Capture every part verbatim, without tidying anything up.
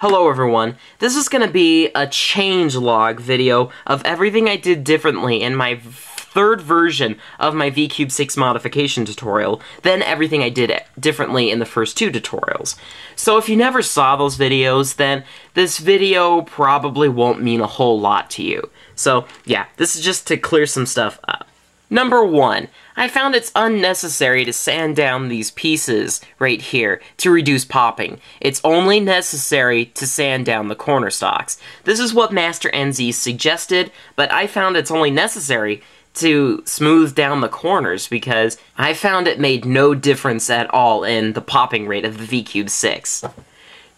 Hello everyone, this is going to be a changelog video of everything I did differently in my third version of my V Cube six modification tutorial than everything I did differently in the first two tutorials. So if you never saw those videos, then this video probably won't mean a whole lot to you. So yeah, this is just to clear some stuff up. Number one, I found it's unnecessary to sand down these pieces right here to reduce popping. It's only necessary to sand down the corner stocks. This is what Master N Z suggested, but I found it's only necessary to smooth down the corners because I found it made no difference at all in the popping rate of the V Cube six.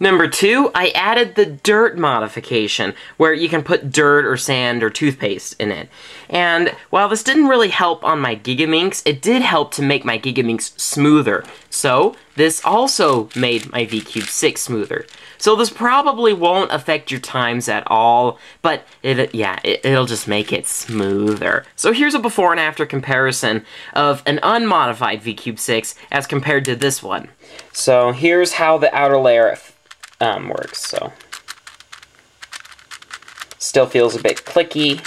Number two, I added the dirt modification, where you can put dirt or sand or toothpaste in it. And while this didn't really help on my Gigaminx, it did help to make my Gigaminx smoother. So this also made my V Cube six smoother. So this probably won't affect your times at all, but it, yeah, it, it'll just make it smoother. So here's a before and after comparison of an unmodified V Cube six as compared to this one. So here's how the outer layer um, works. So still feels a bit clicky.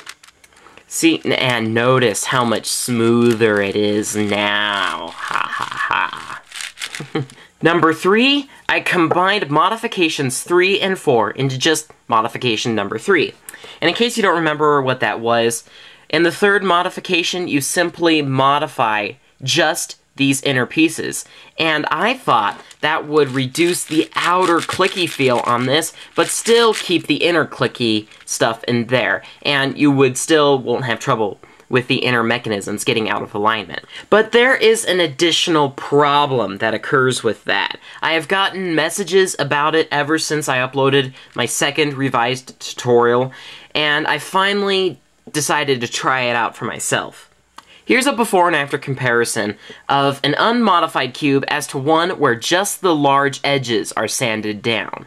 See, and notice how much smoother it is now. Ha ha ha. Number three, I combined modifications three and four into just modification number three. And in case you don't remember what that was, in the third modification, you simply modify just these inner pieces. And I thought that would reduce the outer clicky feel on this, but still keep the inner clicky stuff in there. And you would still won't have trouble with the inner mechanisms getting out of alignment. But there is an additional problem that occurs with that. I have gotten messages about it ever since I uploaded my second revised tutorial, and I finally decided to try it out for myself. Here's a before and after comparison of an unmodified cube as to one where just the large edges are sanded down.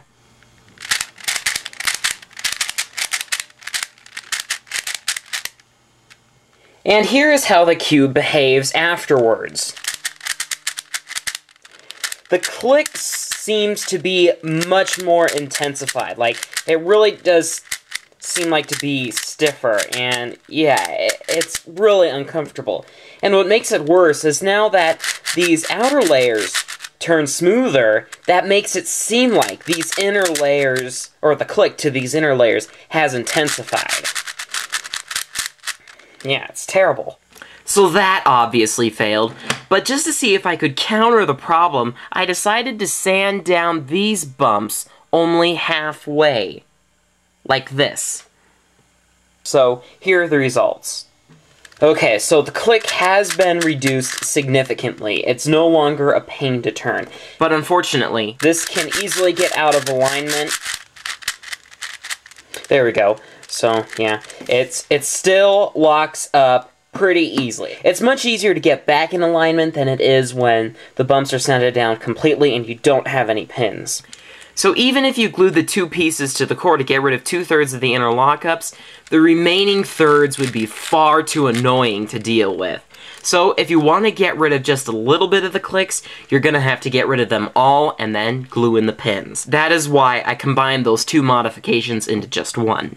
And here is how the cube behaves afterwards. The click seems to be much more intensified. Like, it really does seem like to be stiffer, and yeah, it, it's really uncomfortable. And what makes it worse is now that these outer layers turn smoother, that makes it seem like these inner layers, or the click to these inner layers, has intensified. Yeah, it's terrible. So that obviously failed, but just to see if I could counter the problem, I decided to sand down these bumps only halfway. Like this. So here are the results. Okay, so the click has been reduced significantly. It's no longer a pain to turn. But unfortunately, this can easily get out of alignment. There we go. So yeah, it's it still locks up pretty easily. It's much easier to get back in alignment than it is when the bumps are sanded down completely and you don't have any pins. So even if you glue the two pieces to the core to get rid of two-thirds of the inner lockups, the remaining thirds would be far too annoying to deal with. So if you want to get rid of just a little bit of the clicks, you're going to have to get rid of them all and then glue in the pins. That is why I combined those two modifications into just one.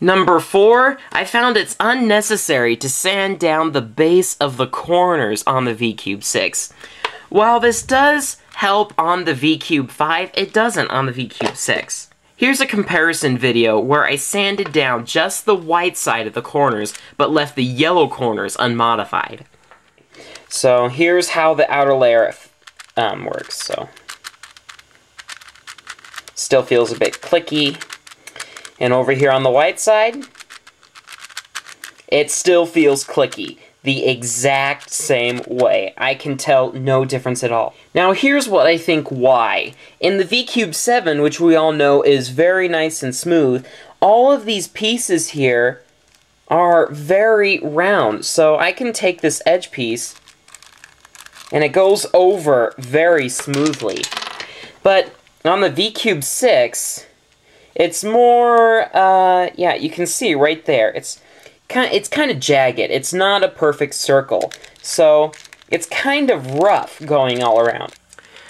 Number four, I found it's unnecessary to sand down the base of the corners on the V Cube six. While this does help on the V Cube five, it doesn't on the V Cube six. Here's a comparison video where I sanded down just the white side of the corners, but left the yellow corners unmodified. So here's how the outer layer um, works. So still feels a bit clicky. And over here on the white side, it still feels clicky. The exact same way. I can tell no difference at all. Now here's what I think why. In the V Cube seven, which we all know is very nice and smooth, all of these pieces here are very round. So I can take this edge piece and it goes over very smoothly. But on the V Cube six, it's more, uh, yeah, you can see right there. It's It's kind of jagged. It's not a perfect circle. So it's kind of rough going all around.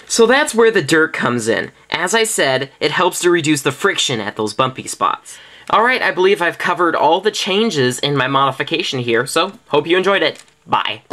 So that's where the dirt comes in. As I said, it helps to reduce the friction at those bumpy spots. Alright, I believe I've covered all the changes in my modification here, so hope you enjoyed it. Bye.